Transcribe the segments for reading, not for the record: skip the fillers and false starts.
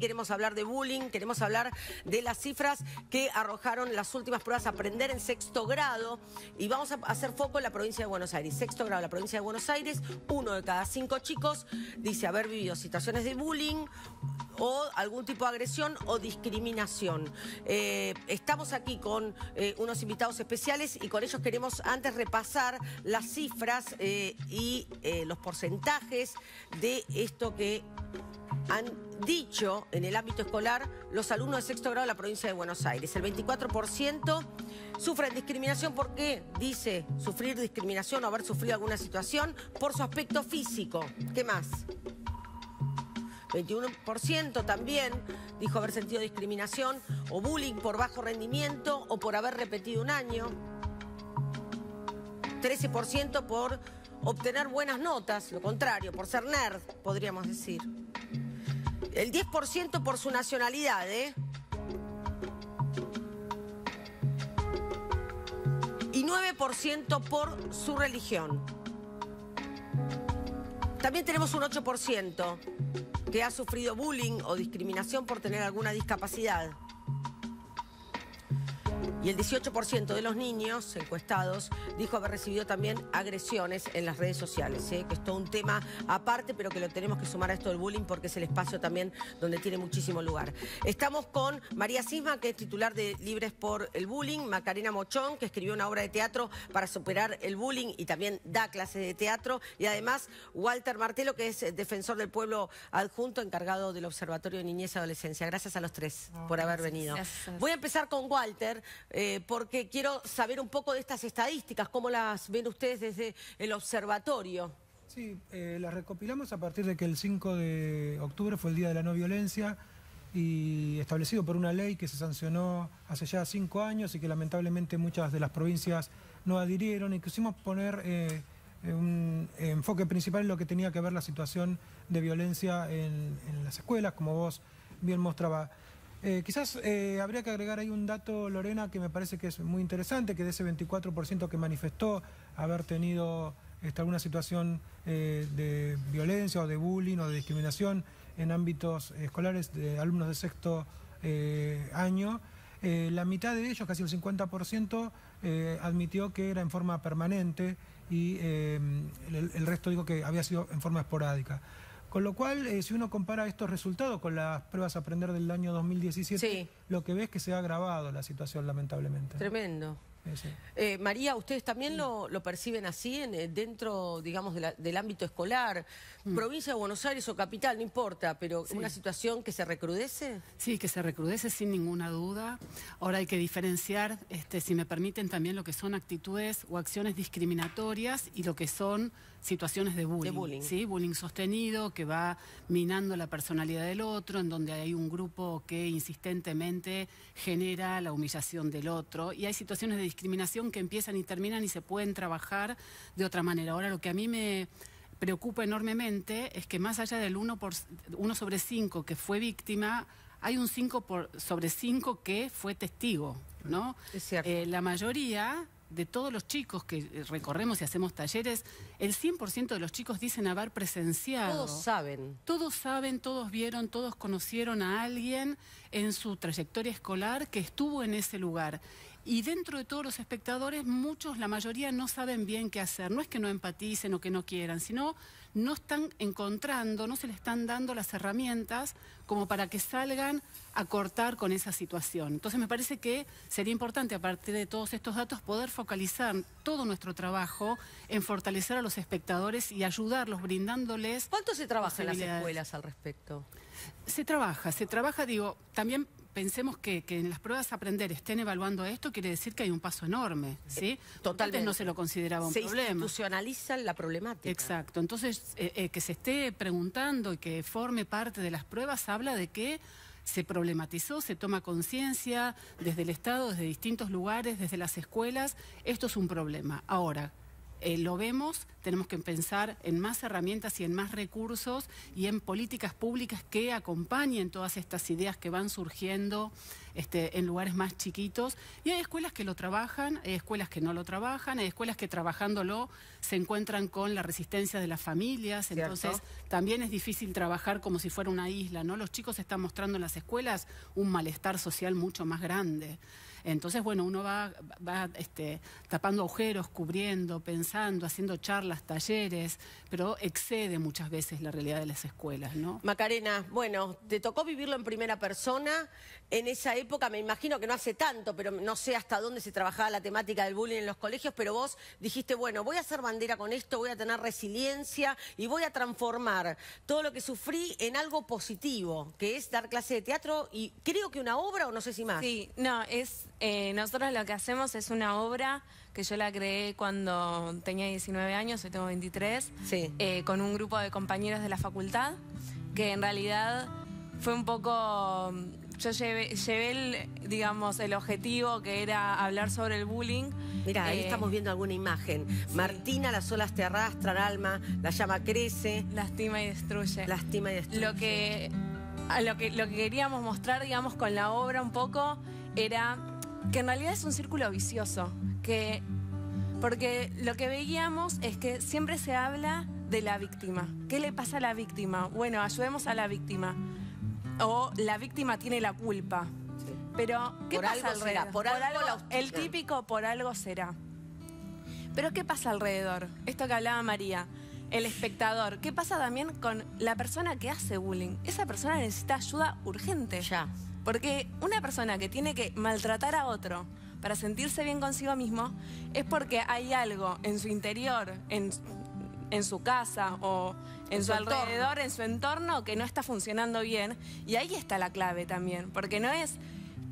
Queremos hablar de bullying, queremos hablar de las cifras que arrojaron las últimas pruebas Aprender en sexto grado y vamos a hacer foco en la provincia de Buenos Aires. Sexto grado, la provincia de Buenos Aires, 1 de cada 5 chicos dice haber vivido situaciones de bullying o algún tipo de agresión o discriminación. Estamos aquí con unos invitados especiales y con ellos queremos antes repasar las cifras y los porcentajes de esto que han dicho en el ámbito escolar los alumnos de sexto grado de la provincia de Buenos Aires. El 24% sufren discriminación. ¿Por qué? Dice sufrir discriminación o haber sufrido alguna situación por su aspecto físico. ¿Qué más? 21% también dijo haber sentido discriminación o bullying por bajo rendimiento o por haber repetido un año. 13% por obtener buenas notas, lo contrario, por ser nerd, podríamos decir. El 10% por su nacionalidad, y 9% por su religión. También tenemos un 8% que ha sufrido bullying o discriminación por tener alguna discapacidad. Y el 18% de los niños encuestados dijo haber recibido también agresiones en las redes sociales, que es todo un tema aparte, pero que lo tenemos que sumar a esto del bullying porque es el espacio también donde tiene muchísimo lugar. Estamos con María Zysman, que es titular de Libres por el Bullying, Macarena Mochón, que escribió una obra de teatro para superar el bullying y también da clases de teatro, y además Walter Martello, que es defensor del pueblo adjunto, encargado del Observatorio de Niñez y Adolescencia. Gracias a los tres por haber venido. Gracias. Voy a empezar con Walter. Porque quiero saber un poco de estas estadísticas, cómo las ven ustedes desde el observatorio. Sí, las recopilamos a partir de que el 5 de octubre fue el Día de la No Violencia y establecido por una ley que se sancionó hace ya 5 años y que lamentablemente muchas de las provincias no adhirieron, y quisimos poner un enfoque principal en lo que tenía que ver la situación de violencia en las escuelas, como vos bien mostrabas. Quizás habría que agregar ahí un dato, Lorena, que me parece que es muy interesante, que de ese 24% que manifestó haber tenido alguna situación de violencia o de bullying o de discriminación en ámbitos escolares de alumnos de sexto año, la mitad de ellos, casi el 50%, admitió que era en forma permanente y el resto dijo que había sido en forma esporádica. Con lo cual, si uno compara estos resultados con las pruebas Aprender del año 2017, sí, lo que ve es que se ha agravado la situación, lamentablemente. Tremendo. Sí. María, ¿ustedes también lo perciben así dentro, digamos, del ámbito escolar? Provincia de Buenos Aires o capital, no importa, pero sí, ¿una situación que se recrudece? Sí, que se recrudece sin ninguna duda. Ahora hay que diferenciar, si me permiten, también lo que son actitudes o acciones discriminatorias y lo que son situaciones de bullying, ¿sí? Bullying sostenido, que va minando la personalidad del otro, en donde hay un grupo que insistentemente genera la humillación del otro, y hay situaciones de discriminación que empiezan y terminan y se pueden trabajar de otra manera. Ahora, lo que a mí me preocupa enormemente es que más allá del 1 sobre 5 que fue víctima, hay un 5 sobre 5 que fue testigo, ¿no? Es cierto. La mayoría de todos los chicos que recorremos y hacemos talleres, el 100% de los chicos dicen haber presenciado. Todos saben. Todos saben, todos vieron, todos conocieron a alguien en su trayectoria escolar que estuvo en ese lugar. Y dentro de todos los espectadores, muchos, la mayoría, no saben bien qué hacer. No es que no empaticen o que no quieran, sino no están encontrando, no se les están dando las herramientas como para que salgan a cortar con esa situación. Entonces me parece que sería importante, a partir de todos estos datos, poder focalizar todo nuestro trabajo en fortalecer a los espectadores y ayudarlos, brindándoles... ¿Cuánto se trabaja en las escuelas al respecto? Se trabaja, digo, también... Pensemos que en las pruebas Aprender estén evaluando esto, quiere decir que hay un paso enorme, ¿sí? Totalmente. Antes no se lo consideraba un problema. Se institucionaliza la problemática. Exacto. Entonces, que se esté preguntando y que forme parte de las pruebas habla de que se problematizó, se toma conciencia desde el Estado, desde distintos lugares, desde las escuelas. Esto es un problema. Ahora, lo vemos, tenemos que pensar en más herramientas y en más recursos y en políticas públicas que acompañen todas estas ideas que van surgiendo en lugares más chiquitos. Y hay escuelas que lo trabajan, hay escuelas que no lo trabajan, hay escuelas que trabajándolo se encuentran con la resistencia de las familias. ¿Cierto? Entonces también es difícil trabajar como si fuera una isla, ¿no? Los chicos están mostrando en las escuelas un malestar social mucho más grande. Entonces, bueno, uno va tapando agujeros, cubriendo, pensando, haciendo charlas, talleres, pero excede muchas veces la realidad de las escuelas, ¿no? Macarena, bueno, te tocó vivirlo en primera persona. En esa época, me imagino que no hace tanto, pero no sé hasta dónde se trabajaba la temática del bullying en los colegios, pero vos dijiste, bueno, voy a hacer bandera con esto, voy a tener resiliencia y voy a transformar todo lo que sufrí en algo positivo, que es dar clase de teatro y creo que una obra o no sé si más. Sí, no, es... nosotros lo que hacemos es una obra que yo la creé cuando tenía 19 años, hoy tengo 23, sí. Con un grupo de compañeros de la facultad, que en realidad fue un poco... Yo llevé el objetivo que era hablar sobre el bullying. Mira, ahí estamos viendo alguna imagen. Sí. Martina, las olas te arrastran, Alma, la llama crece. Lastima y destruye. Lastima y destruye. Lo que queríamos mostrar, digamos, con la obra un poco era... que en realidad es un círculo vicioso, porque lo que veíamos es que siempre se habla de la víctima. ¿Qué le pasa a la víctima? Bueno, ayudemos a la víctima. O la víctima tiene la culpa. Sí. Pero, ¿qué pasa alrededor? El típico por algo será. Pero, ¿qué pasa alrededor? Esto que hablaba María, el espectador. ¿Qué pasa también con la persona que hace bullying? Esa persona necesita ayuda urgente. Ya. Porque una persona que tiene que maltratar a otro para sentirse bien consigo mismo es porque hay algo en su interior, en su casa o en su alrededor, en su entorno, que no está funcionando bien. Y ahí está la clave también. Porque no es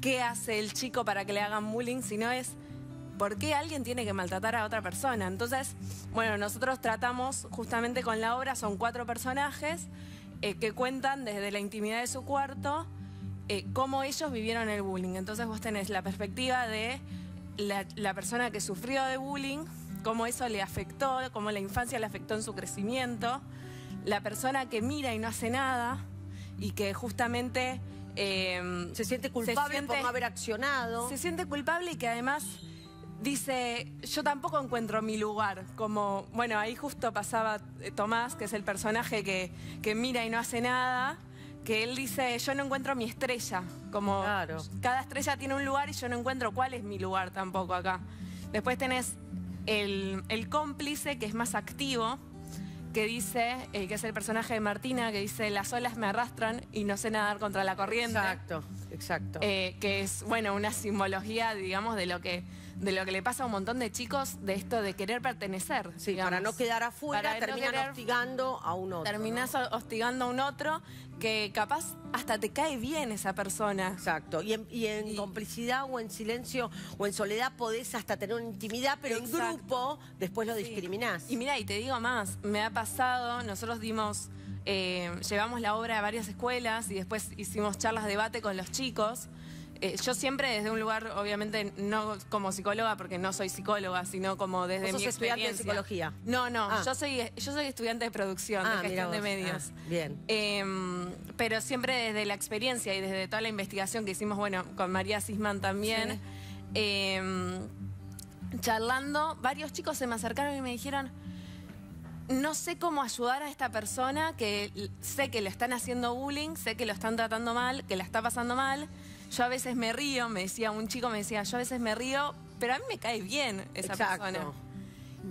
qué hace el chico para que le hagan bullying, sino es por qué alguien tiene que maltratar a otra persona. Entonces, bueno, nosotros tratamos justamente con la obra, son 4 personajes que cuentan desde la intimidad de su cuarto... cómo ellos vivieron el bullying. Entonces vos tenés la perspectiva de la persona que sufrió de bullying, cómo eso le afectó, cómo la infancia le afectó en su crecimiento, la persona que mira y no hace nada y que justamente... se siente culpable por no haber accionado. Se siente culpable y que además dice, yo tampoco encuentro mi lugar. Como, bueno, ahí justo pasaba Tomás, que es el personaje que mira y no hace nada... que él dice, yo no encuentro mi estrella, como claro. Cada estrella tiene un lugar y yo no encuentro cuál es mi lugar tampoco acá. Después tenés el cómplice, que es más activo, que dice, que es el personaje de Martina, que dice, las olas me arrastran y no sé nadar contra la corriente. Exacto, exacto. Que es, bueno, una simbología, digamos, de lo que le pasa a un montón de chicos, de esto de querer pertenecer. Sí, digamos. Para no quedar afuera, terminan hostigando a un otro. Terminás hostigando a un otro que capaz hasta te cae bien esa persona. Exacto. Y en complicidad o en silencio o en soledad podés hasta tener una intimidad, pero exacto. En grupo después lo discriminás. Y mira, y te digo más, me ha pasado, nosotros llevamos la obra a varias escuelas y después hicimos charlas de debate con los chicos. Yo siempre desde un lugar, obviamente, no como psicóloga, porque no soy psicóloga, sino como desde mi experiencia. ¿Sos estudiante de psicología? No, no, yo soy estudiante de producción, de gestión de medios. Bien. Pero siempre desde la experiencia y desde toda la investigación que hicimos, bueno, con María Zysman también, sí. Charlando, varios chicos se me acercaron y me dijeron, no sé cómo ayudar a esta persona, que sé que le están haciendo bullying, sé que lo están tratando mal, que la está pasando mal. Yo a veces me río, un chico me decía, yo a veces me río, pero a mí me cae bien esa exacto. persona.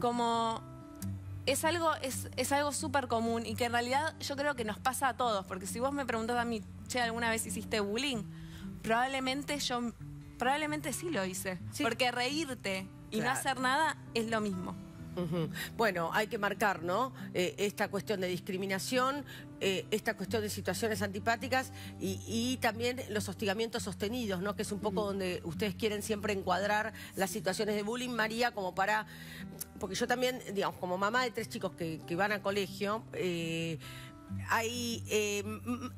Como es algo súper común y que en realidad yo creo que nos pasa a todos, porque si vos me preguntás a mí, che, ¿alguna vez hiciste bullying? Probablemente sí lo hice, sí. Porque reírte y claro. No hacer nada es lo mismo. Uh-huh. Bueno, hay que marcar, ¿no? Esta cuestión de discriminación, esta cuestión de situaciones antipáticas y también los hostigamientos sostenidos, ¿no? Que es un poco donde ustedes quieren siempre encuadrar las situaciones de bullying, María, como para... Porque yo también, digamos, como mamá de 3 chicos que van a colegio... Hay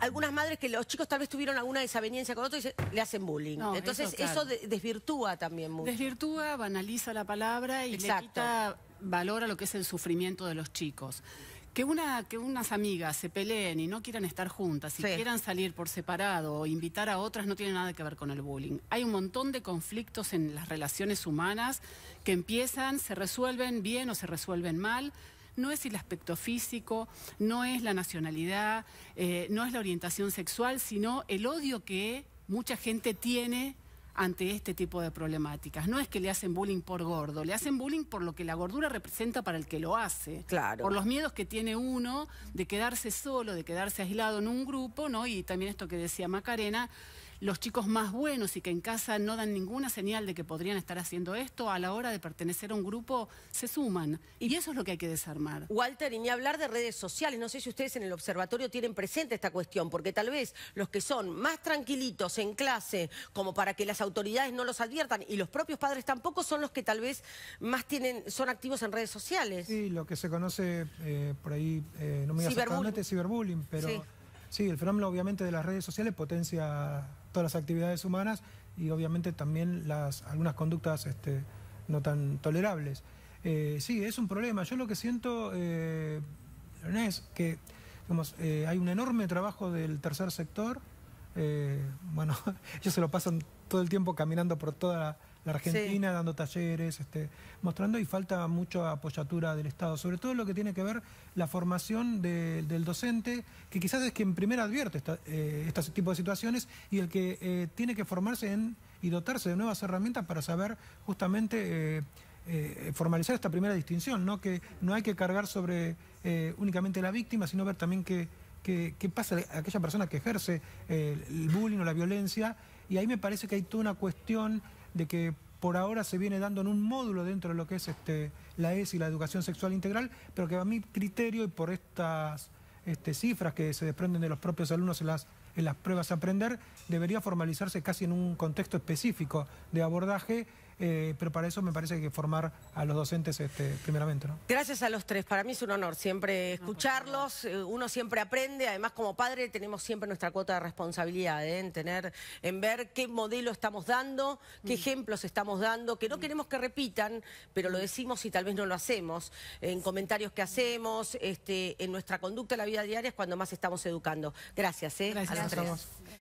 algunas madres que los chicos tal vez tuvieron alguna desaveniencia con otro y le hacen bullying. No, entonces eso, claro. Eso desvirtúa también mucho. Desvirtúa, banaliza la palabra y exacto. Le quita valora lo que es el sufrimiento de los chicos. Que unas amigas se peleen y no quieran estar juntas, y quieran salir por separado o invitar a otras, no tiene nada que ver con el bullying. Hay un montón de conflictos en las relaciones humanas que empiezan, se resuelven bien o se resuelven mal. No es el aspecto físico, no es la nacionalidad, no es la orientación sexual, sino el odio que mucha gente tiene ante este tipo de problemáticas. No es que le hacen bullying por gordo, le hacen bullying por lo que la gordura representa para el que lo hace. Claro. Por los miedos que tiene uno de quedarse solo, de quedarse aislado en un grupo, ¿no? Y también esto que decía Macarena, los chicos más buenos y que en casa no dan ninguna señal de que podrían estar haciendo esto, a la hora de pertenecer a un grupo se suman. Y eso es lo que hay que desarmar. Walter, y ni hablar de redes sociales. No sé si ustedes en el observatorio tienen presente esta cuestión, porque tal vez los que son más tranquilitos en clase, como para que las autoridades no los adviertan, y los propios padres tampoco, son los que tal vez más tienen, son activos en redes sociales. Sí, lo que se conoce por ahí, no me digas exactamente ciberbullying, pero sí, el fenómeno obviamente de las redes sociales potencia todas las actividades humanas y obviamente también algunas conductas no tan tolerables. Sí, es un problema. Yo lo que siento es que digamos, hay un enorme trabajo del tercer sector. Bueno, ellos se lo pasan todo el tiempo caminando por toda la Argentina, dando talleres, mostrando, y falta mucha apoyatura del Estado, sobre todo lo que tiene que ver la formación del docente, que quizás es quien primero advierte este tipo de situaciones y el que tiene que formarse y dotarse de nuevas herramientas para saber justamente formalizar esta primera distinción, ¿no? Que no hay que cargar sobre únicamente la víctima, sino ver también qué pasa a aquella persona que ejerce el bullying o la violencia. Y ahí me parece que hay toda una cuestión de que por ahora se viene dando en un módulo dentro de lo que es la ESI, la educación sexual integral, pero que a mi criterio y por estas cifras que se desprenden de los propios alumnos en las pruebas a aprender, debería formalizarse casi en un contexto específico de abordaje, pero para eso me parece que hay que formar a los docentes primeramente, ¿no? Gracias a los tres, para mí es un honor siempre escucharlos, uno siempre aprende, además como padre tenemos siempre nuestra cuota de responsabilidad, ¿eh? En ver qué modelo estamos dando, qué ejemplos estamos dando, que no queremos que repitan, pero lo decimos y tal vez no lo hacemos, en comentarios que hacemos, en nuestra conducta en la vida diaria es cuando más estamos educando. Gracias. Gracias a los tres.